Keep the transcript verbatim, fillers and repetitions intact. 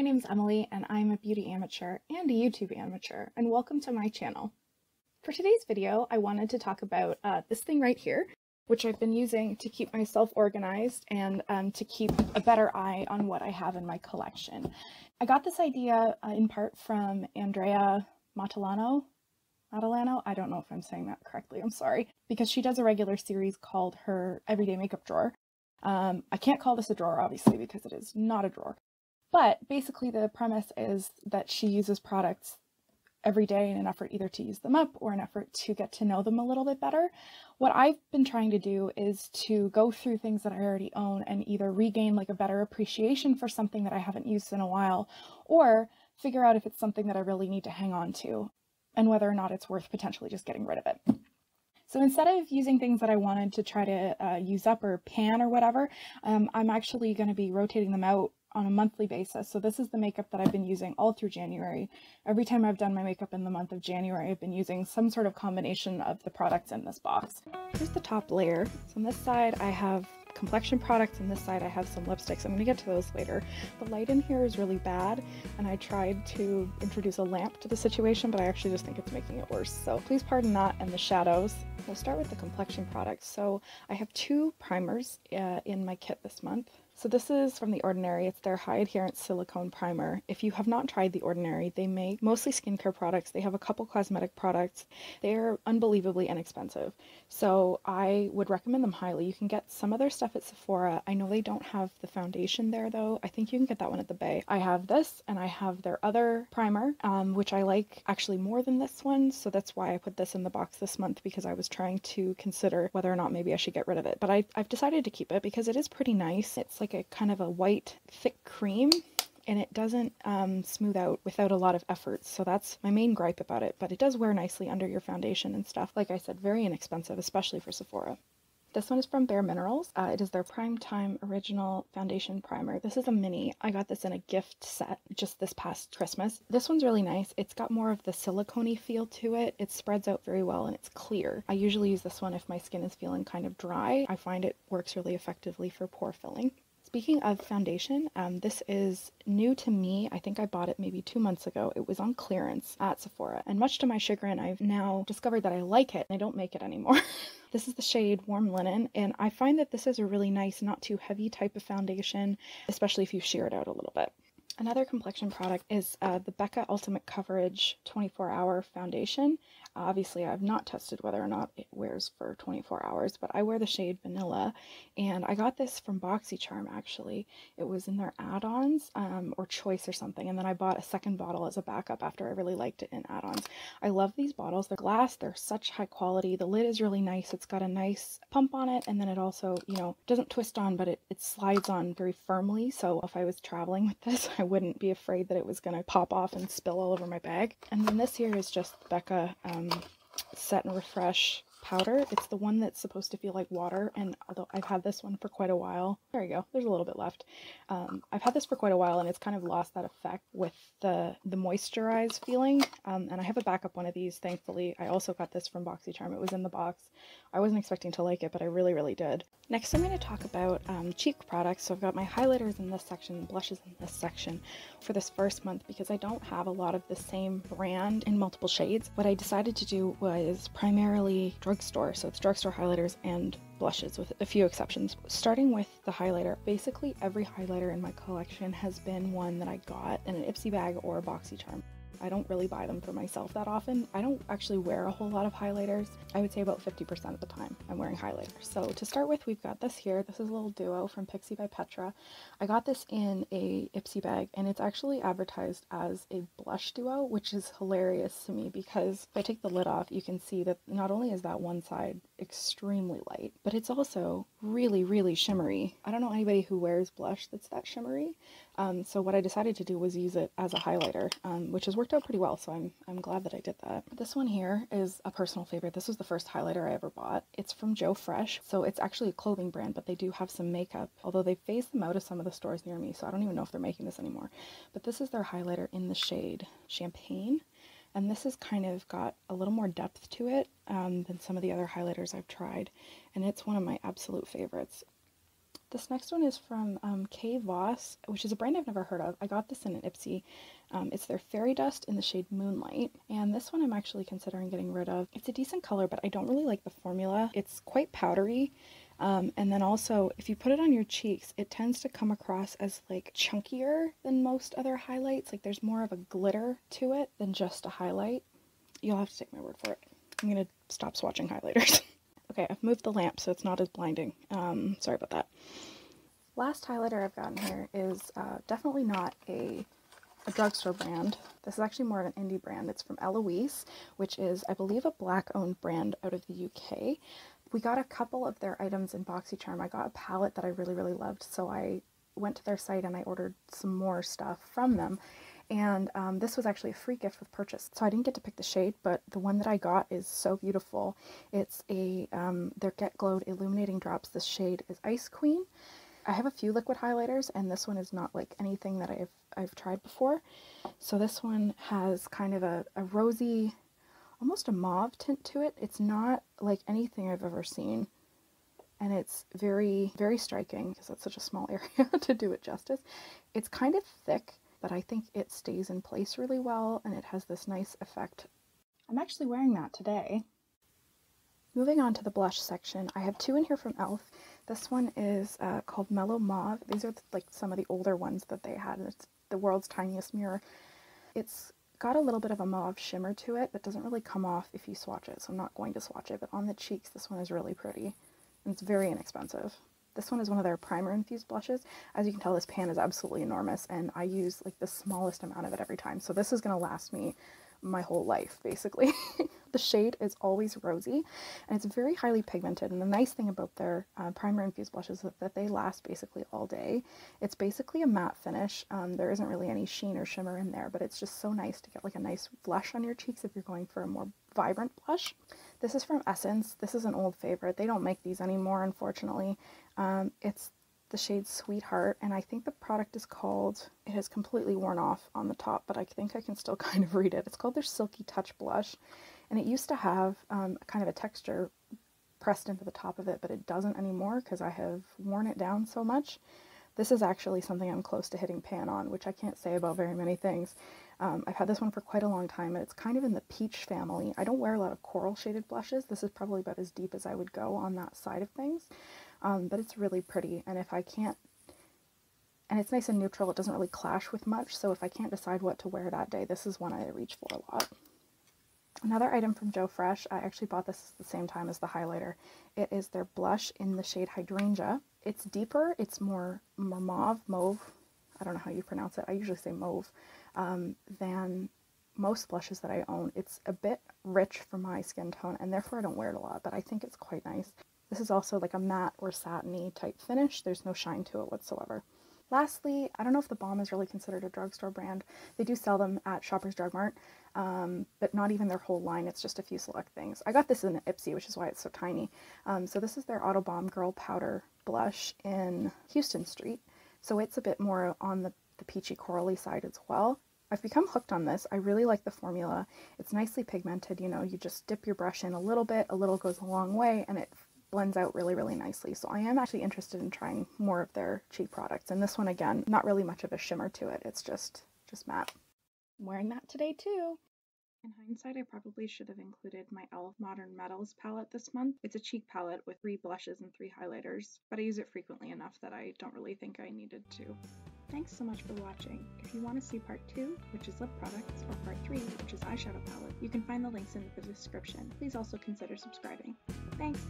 My name is Emily, and I'm a beauty amateur and a YouTube amateur, and welcome to my channel. For today's video, I wanted to talk about uh, this thing right here, which I've been using to keep myself organized and um, to keep a better eye on what I have in my collection. I got this idea uh, in part from Andrea Matellano. Matellano? I don't know if I'm saying that correctly, I'm sorry, because she does a regular series called Her Everyday Makeup Drawer. Um, I can't call this a drawer, obviously, because it is not a drawer. But basically the premise is that she uses products every day in an effort either to use them up or an effort to get to know them a little bit better. What I've been trying to do is to go through things that I already own and either regain like a better appreciation for something that I haven't used in a while, or figure out if it's something that I really need to hang on to and whether or not it's worth potentially just getting rid of it. So instead of using things that I wanted to try to uh, use up or pan or whatever, um, I'm actually going to be rotating them out on a monthly basis. So this is the makeup that I've been using all through January. Every time I've done my makeup in the month of January, I've been using some sort of combination of the products in this box. Here's the top layer. So on this side, I have complexion products, and this side I have some lipsticks. I'm going to get to those later. The light in here is really bad, and I tried to introduce a lamp to the situation, but I actually just think it's making it worse. So please pardon that and the shadows. We'll start with the complexion products. So I have two primers uh, in my kit this month. So this is from The Ordinary. It's their high adherence silicone primer. If you have not tried The Ordinary, they make mostly skincare products. They have a couple cosmetic products. They're unbelievably inexpensive. So I would recommend them highly. You can get some of their stuff at Sephora. I know they don't have the foundation there though. I think you can get that one at the Bay. I have this and I have their other primer, um, which I like actually more than this one. So that's why I put this in the box this month, because I was trying to consider whether or not maybe I should get rid of it. But I, I've decided to keep it because it is pretty nice. It's like a kind of a white thick cream, and it doesn't um, smooth out without a lot of effort, so that's my main gripe about it, but it does wear nicely under your foundation and stuff. Like I said, very inexpensive, especially for Sephora. This one is from BareMinerals. Uh, it is their Prime Time Original Foundation Primer. This is a mini. I got this in a gift set just this past Christmas. This one's really nice. It's got more of the silicone-y feel to it. It spreads out very well and it's clear. I usually use this one if my skin is feeling kind of dry. I find it works really effectively for pore filling. Speaking of foundation, um, this is new to me. I think I bought it maybe two months ago. It was on clearance at Sephora, and much to my chagrin, I've now discovered that I like it. I don't make it anymore. This is the shade Warm Linen, and I find that this is a really nice, not too heavy type of foundation, especially if you sheer it out a little bit. Another complexion product is uh, the Becca Ultimate Coverage twenty-four hour Foundation. Uh, obviously, I've not tested whether or not it wears for twenty-four hours, but I wear the shade Vanilla, and I got this from BoxyCharm, actually. It was in their add-ons um, or choice or something, and then I bought a second bottle as a backup after I really liked it in add-ons. I love these bottles. They're glass. They're such high quality. The lid is really nice. It's got a nice pump on it, and then it also, you know, doesn't twist on, but it, it slides on very firmly, so if I was traveling with this, I wouldn't be afraid that it was going to pop off and spill all over my bag. And then this here is just Becca um, Set and Refresh powder. It's the one that's supposed to feel like water, and although I've had this one for quite a while, there you go, there's a little bit left. Um, I've had this for quite a while, and it's kind of lost that effect with the, the moisturized feeling, um, and I have a backup one of these, thankfully. I also got this from BoxyCharm. It was in the box. I wasn't expecting to like it, but I really, really did. Next, I'm going to talk about um, cheek products. So I've got my highlighters in this section, blushes in this section for this first month, because I don't have a lot of the same brand in multiple shades. What I decided to do was primarily drugstore, so it's drugstore highlighters and blushes with a few exceptions. Starting with the highlighter, basically every highlighter in my collection has been one that I got in an Ipsy bag or a BoxyCharm. I don't really buy them for myself that often. I don't actually wear a whole lot of highlighters. I would say about fifty percent of the time I'm wearing highlighters. So to start with, we've got this here. This is a little duo from Pixi by Petra. I got this in a Ipsy bag, and it's actually advertised as a blush duo, which is hilarious to me because if I take the lid off, you can see that not only is that one side extremely light, but it's also really, really shimmery. I don't know anybody who wears blush that's that shimmery. Um, so what I decided to do was use it as a highlighter, um, which has worked out pretty well, so I'm, I'm glad that I did that. This one here is a personal favorite. This was the first highlighter I ever bought. It's from Joe Fresh, so it's actually a clothing brand, but they do have some makeup, although they phased them out of some of the stores near me, so I don't even know if they're making this anymore. But this is their highlighter in the shade Champagne, and this has kind of got a little more depth to it um, than some of the other highlighters I've tried, and it's one of my absolute favorites. This next one is from um, K. Voss, which is a brand I've never heard of. I got this in an Ipsy. Um, it's their Fairy Dust in the shade Moonlight. And this one I'm actually considering getting rid of. It's a decent color, but I don't really like the formula. It's quite powdery. Um, and then also, if you put it on your cheeks, it tends to come across as like chunkier than most other highlights. Like there's more of a glitter to it than just a highlight. You'll have to take my word for it. I'm going to stop swatching highlighters. Okay, I've moved the lamp, so it's not as blinding. Um, sorry about that. Last highlighter I've gotten here is uh, definitely not a, a drugstore brand. This is actually more of an indie brand. It's from Eloise, which is, I believe, a Black-owned brand out of the U K. We got a couple of their items in BoxyCharm. I got a palette that I really, really loved, so I went to their site and I ordered some more stuff from them. And um, this was actually a free gift with purchase, so I didn't get to pick the shade, but the one that I got is so beautiful. It's a, um, their Get Glowed Illuminating Drops. This shade is Ice Queen. I have a few liquid highlighters, and this one is not like anything that I've, I've tried before. So this one has kind of a, a rosy, almost a mauve tint to it. It's not like anything I've ever seen. And it's very, very striking, because that's such a small area to do it justice. It's kind of thick, but I think it stays in place really well, and it has this nice effect. I'm actually wearing that today. Moving on to the blush section, I have two in here from e l f. This one is uh, called Mellow Mauve. These are like some of the older ones that they had. It's the world's tiniest mirror. It's got a little bit of a mauve shimmer to it that doesn't really come off if you swatch it, so I'm not going to swatch it, but on the cheeks, this one is really pretty, and it's very inexpensive. This one is one of their primer infused blushes. As you can tell, this pan is absolutely enormous, and I use like the smallest amount of it every time. So this is going to last me my whole life, basically. The shade is Always Rosy, and it's very highly pigmented. And the nice thing about their uh, primer infused blushes is that, that they last basically all day. It's basically a matte finish. Um, there isn't really any sheen or shimmer in there, but it's just so nice to get like a nice blush on your cheeks if you're going for a more vibrant blush. This is from Essence. This is an old favorite. They don't make these anymore, unfortunately. Um, it's the shade Sweetheart, and I think the product is called, it has completely worn off on the top, but I think I can still kind of read it. It's called their Silky Touch Blush, and it used to have um, kind of a texture pressed into the top of it, but it doesn't anymore because I have worn it down so much. This is actually something I'm close to hitting pan on, which I can't say about very many things. Um, I've had this one for quite a long time, and it's kind of in the peach family. I don't wear a lot of coral shaded blushes. This is probably about as deep as I would go on that side of things. Um, but it's really pretty, and if I can't, and it's nice and neutral, it doesn't really clash with much, so if I can't decide what to wear that day, this is one I reach for a lot. Another item from Joe Fresh, I actually bought this at the same time as the highlighter. It is their blush in the shade Hydrangea. It's deeper, it's more, more mauve, mauve, I don't know how you pronounce it, I usually say mauve, um, than most blushes that I own. It's a bit rich for my skin tone, and therefore I don't wear it a lot, but I think it's quite nice. This is also like a matte or satiny type finish. There's no shine to it whatsoever. Lastly, I don't know if the BareMinerals is really considered a drugstore brand. They do sell them at Shoppers Drug Mart, um, but not even their whole line. It's just a few select things. I got this in an Ipsy, which is why it's so tiny. Um, so this is their Autobomb Girl Powder Blush in Houston Street. So it's a bit more on the, the peachy corally side as well. I've become hooked on this. I really like the formula. It's nicely pigmented. You know, you just dip your brush in a little bit. A little goes a long way, and it blends out really, really nicely. So I am actually interested in trying more of their cheek products. And this one, again, not really much of a shimmer to it. It's just, just matte. I'm wearing that today too. In hindsight, I probably should have included my e l f Modern Metals palette this month. It's a cheek palette with three blushes and three highlighters, but I use it frequently enough that I don't really think I needed to. Thanks so much for watching. If you want to see part two, which is lip products, or part three, which is eyeshadow palette, you can find the links in the description. Please also consider subscribing. Thanks!